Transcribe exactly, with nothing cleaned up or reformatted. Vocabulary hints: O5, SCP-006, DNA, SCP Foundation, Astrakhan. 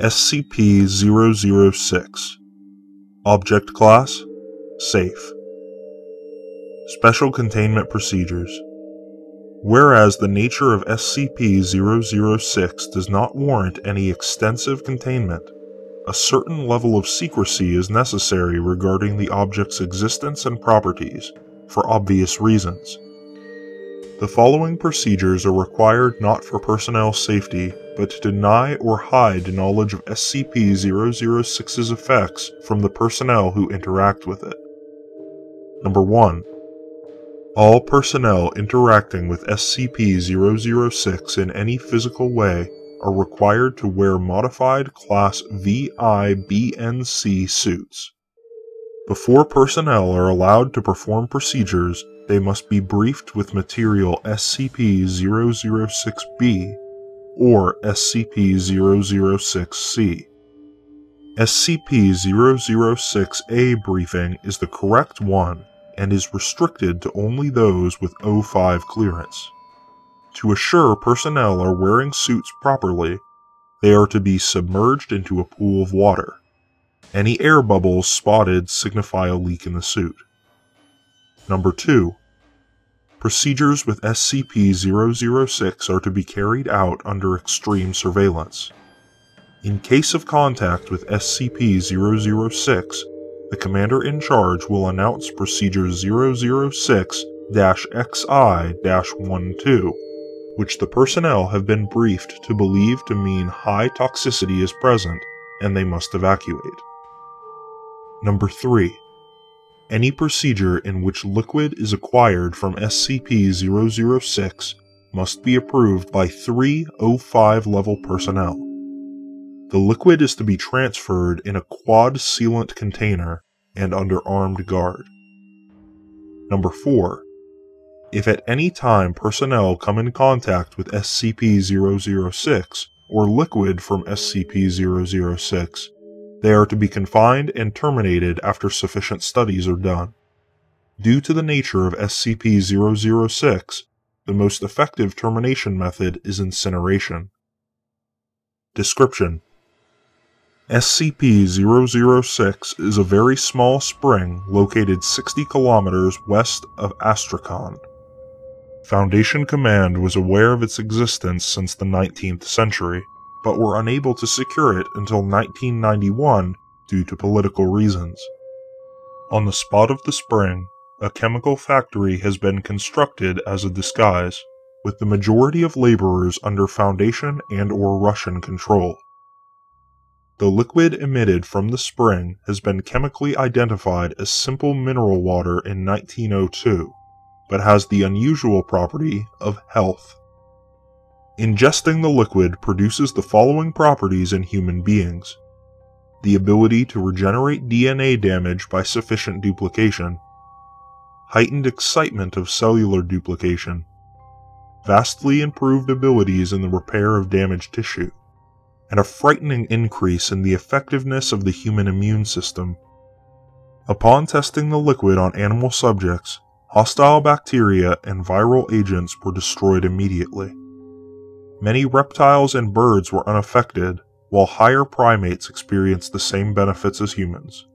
S C P zero zero six. Object Class: Safe. Special Containment Procedures. Whereas the nature of S C P zero zero six does not warrant any extensive containment, a certain level of secrecy is necessary regarding the object's existence and properties, for obvious reasons. The following procedures are required not for personnel safety, but to deny or hide knowledge of S C P zero zero six's effects from the personnel who interact with it. Number one. All personnel interacting with S C P zero zero six in any physical way are required to wear modified Class V I B N C suits. Before personnel are allowed to perform procedures, they must be briefed with material S C P zero zero six B or S C P zero zero six C. S C P zero zero six A briefing is the correct one and is restricted to only those with O five clearance. To assure personnel are wearing suits properly, they are to be submerged into a pool of water. Any air bubbles spotted signify a leak in the suit. Number two. Procedures with S C P zero zero six are to be carried out under extreme surveillance. In case of contact with S C P zero zero six, the commander in charge will announce Procedure zero zero six X I dash twelve, which the personnel have been briefed to believe to mean high toxicity is present and they must evacuate. Number three. Any procedure in which liquid is acquired from S C P zero zero six must be approved by three O five level personnel. The liquid is to be transferred in a quad sealant container and under armed guard. Number four. If at any time personnel come in contact with S C P zero zero six or liquid from S C P zero zero six, they are to be confined and terminated after sufficient studies are done. Due to the nature of S C P zero zero six, the most effective termination method is incineration. Description: S C P zero zero six is a very small spring located sixty kilometers west of Astrakhan. Foundation Command was aware of its existence since the nineteenth century, but were unable to secure it until nineteen ninety-one due to political reasons. On the spot of the spring, a chemical factory has been constructed as a disguise, with the majority of laborers under Foundation and or Russian control. The liquid emitted from the spring has been chemically identified as simple mineral water in nineteen oh two, but has the unusual property of health. Ingesting the liquid produces the following properties in human beings: the ability to regenerate D N A damage by sufficient duplication, heightened excitement of cellular duplication, vastly improved abilities in the repair of damaged tissue, and a frightening increase in the effectiveness of the human immune system. Upon testing the liquid on animal subjects, hostile bacteria and viral agents were destroyed immediately. Many reptiles and birds were unaffected, while higher primates experienced the same benefits as humans.